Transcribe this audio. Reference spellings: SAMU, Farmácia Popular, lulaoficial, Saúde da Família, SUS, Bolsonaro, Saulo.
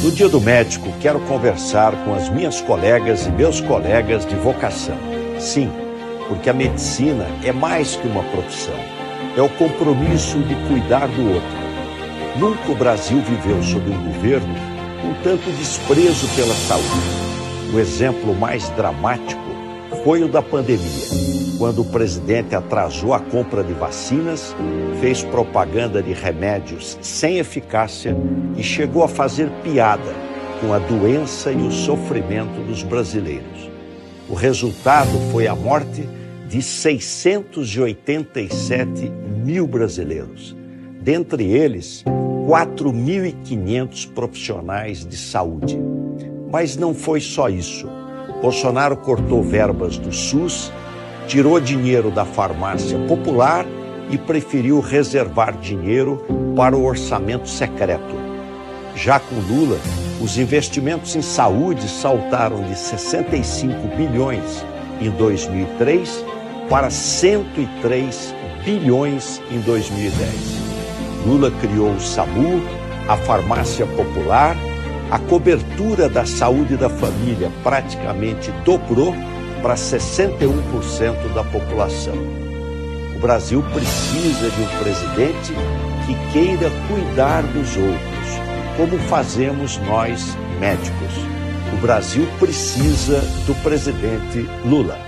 No Dia do Médico, quero conversar com as minhas colegas e meus colegas de vocação. Sim, porque a medicina é mais que uma profissão. É o compromisso de cuidar do outro. Nunca o Brasil viveu sob um governo com tanto desprezo pela saúde. O exemplo mais dramático foi o da pandemia, quando o presidente atrasou a compra de vacinas, fez propaganda de remédios sem eficácia e chegou a fazer piada com a doença e o sofrimento dos brasileiros. O resultado foi a morte de 687 mil brasileiros, dentre eles 4.500 profissionais de saúde. Mas não foi só isso. Bolsonaro cortou verbas do SUS, tirou dinheiro da Farmácia Popular e preferiu reservar dinheiro para o orçamento secreto. Já com Lula, os investimentos em saúde saltaram de 65 bilhões em 2003 para 103 bilhões em 2010. Lula criou o SAMU, a Farmácia Popular. A cobertura da saúde da família praticamente dobrou para 61% da população. O Brasil precisa de um presidente que queira cuidar dos outros, como fazemos nós médicos. O Brasil precisa do presidente Lula.